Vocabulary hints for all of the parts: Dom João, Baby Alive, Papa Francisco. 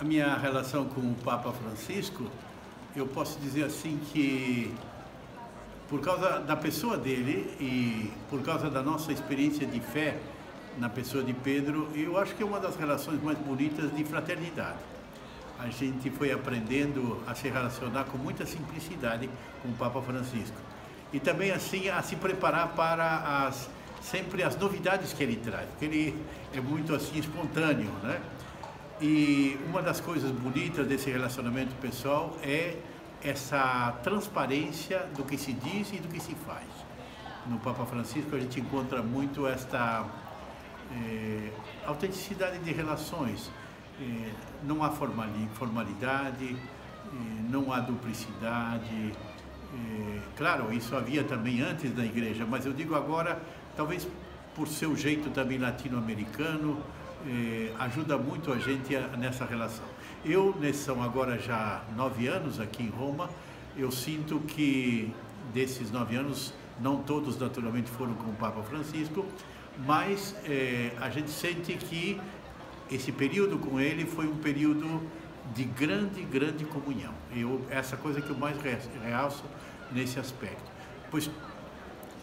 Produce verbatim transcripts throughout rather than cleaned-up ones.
a minha relação com o Papa Francisco, eu posso dizer assim que, por causa da pessoa dele e por causa da nossa experiência de fé na pessoa de Pedro, eu acho que é uma das relações mais bonitas de fraternidade. A gente foi aprendendo a se relacionar com muita simplicidade com o Papa Francisco. E também assim a se preparar para as, sempre as novidades que ele traz, porque ele é muito assim espontâneo, né? E uma das coisas bonitas desse relacionamento pessoal é essa transparência do que se diz e do que se faz. No Papa Francisco a gente encontra muito esta eh, autenticidade de relações. Eh, não há formalidade, eh, não há duplicidade. Eh, claro, isso havia também antes da Igreja, mas eu digo agora, talvez por seu jeito também latino-americano, eh, ajuda muito a gente a, nessa relação. Eu, são agora já nove anos aqui em Roma, eu sinto que desses nove anos, não todos naturalmente foram com o Papa Francisco, mas eh, a gente sente que esse período com ele foi um período de grande, grande comunhão. Eu, essa coisa que eu mais realço nesse aspecto. Pois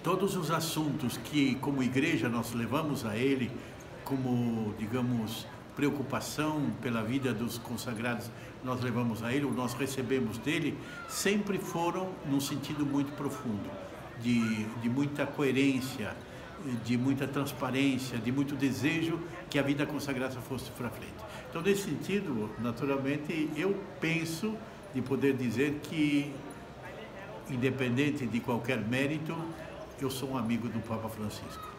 todos os assuntos que, como igreja, nós levamos a ele, como, digamos, preocupação pela vida dos consagrados, nós levamos a ele, ou nós recebemos dele, sempre foram num sentido muito profundo, de, de muita coerência, de muita transparência, de muito desejo que a vida consagrada fosse para frente. Então, nesse sentido, naturalmente, eu penso de poder dizer que, independente de qualquer mérito, eu sou um amigo do Papa Francisco.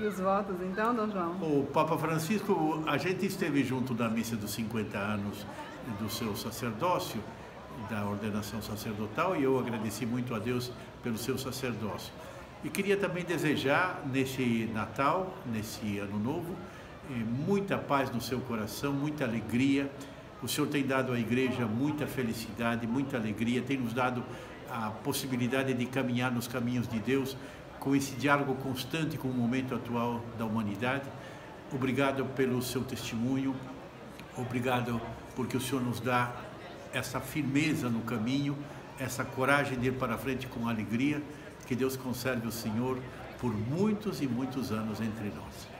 E os votos, então, Dom João? O Papa Francisco, a gente esteve junto da missa dos cinquenta anos do seu sacerdócio, da ordenação sacerdotal, e eu agradeci muito a Deus pelo seu sacerdócio. E queria também desejar, nesse Natal, nesse Ano Novo, muita paz no seu coração, muita alegria. O Senhor tem dado à Igreja muita felicidade, muita alegria, tem nos dado a possibilidade de caminhar nos caminhos de Deus com esse diálogo constante com o momento atual da humanidade. Obrigado pelo seu testemunho, obrigado porque o Senhor nos dá essa firmeza no caminho, essa coragem de ir para frente com alegria. Que Deus conserve o Senhor por muitos e muitos anos entre nós.